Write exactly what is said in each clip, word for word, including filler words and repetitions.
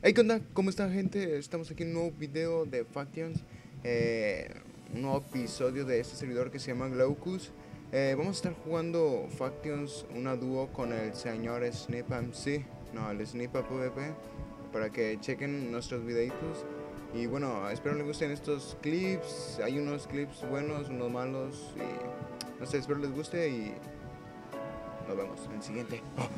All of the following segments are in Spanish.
Hey, ¿qué onda? ¿Cómo está, gente? Estamos aquí en un nuevo video de Factions, eh, un nuevo episodio de este servidor que se llama Glaucus. eh, Vamos a estar jugando Factions, una dúo con el señor Snipa M C, no, el Snipa PvP, para que chequen nuestros videitos. Y bueno, espero les gusten estos clips. Hay unos clips buenos, unos malos y no sé, espero les guste y nos vemos en el siguiente. Ay,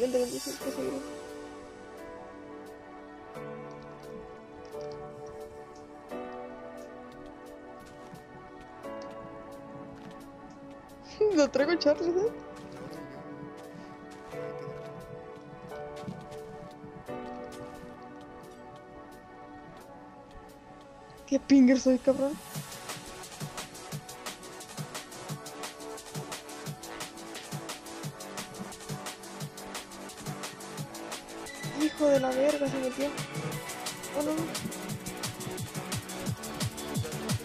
vente, vente, sí, que seguir. Lo traigo Charles, ¿eh? Qué pinger soy, cabrón. Hijo de la verga, se metió. Oh,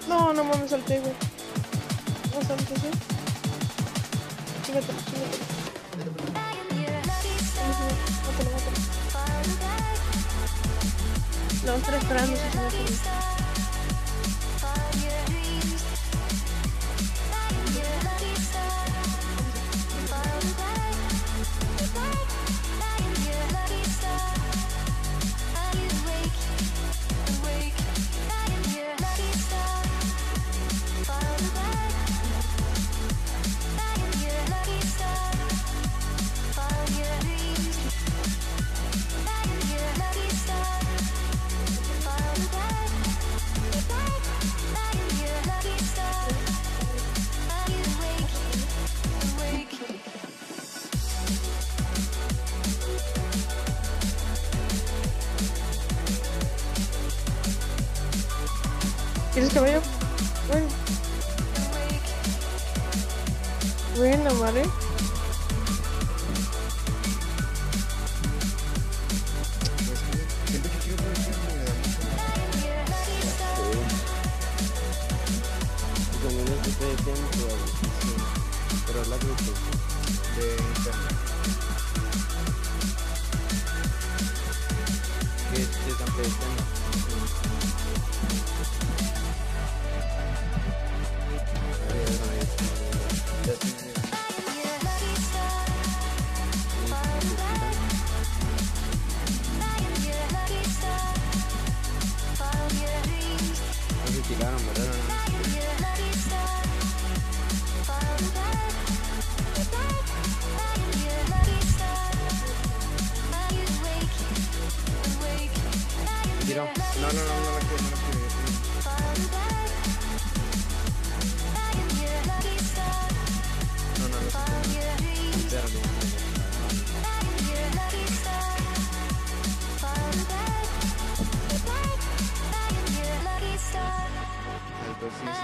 no, no, no mames, salté, güey. No salté, sí. Chígatelo, chígatelo. Mátalo, mátalo. La otra esperando se metió. ¿Quieres cabello? We're, we're in the water. Pero la grupo de internet que se tan presente. No, no, no, no, no, no, no, no, no, no,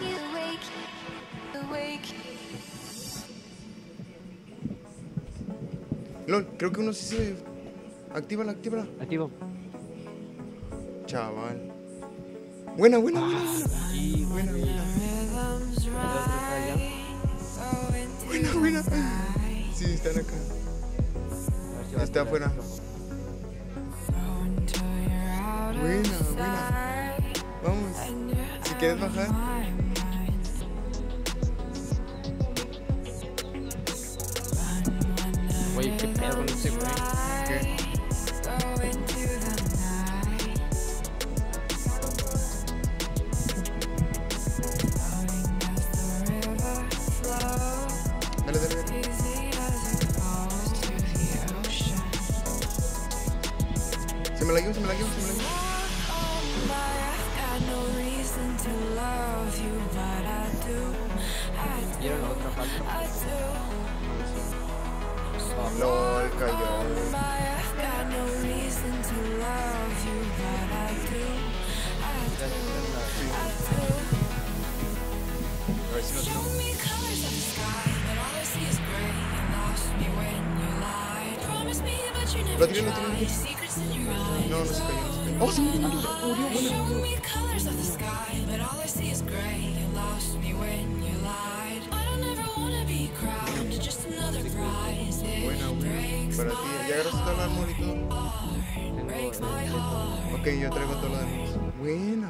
Lol, creo que uno sí se... Actívala, actívala. Activo. Chaval. Buena, buena, buena. Sí, buena, buena. Buena, buena. Sí, están acá. No, está afuera. Buena, buena. Vamos. Si quieres bajar. Oye, qué pedo con ese güey. ¿Qué? Se me la llevo, se me la llevo, se me la llevo. Vieron la otra falta. LOL, cayó. Lo tiré, lo tiré. No, no se cayó, no se cayó. Oh, sí, murió, murió, bueno. Buena, buena. Para ti, ¿ya agarraste todo el armor y todo? Ok, yo traigo todo lo demás. Buena.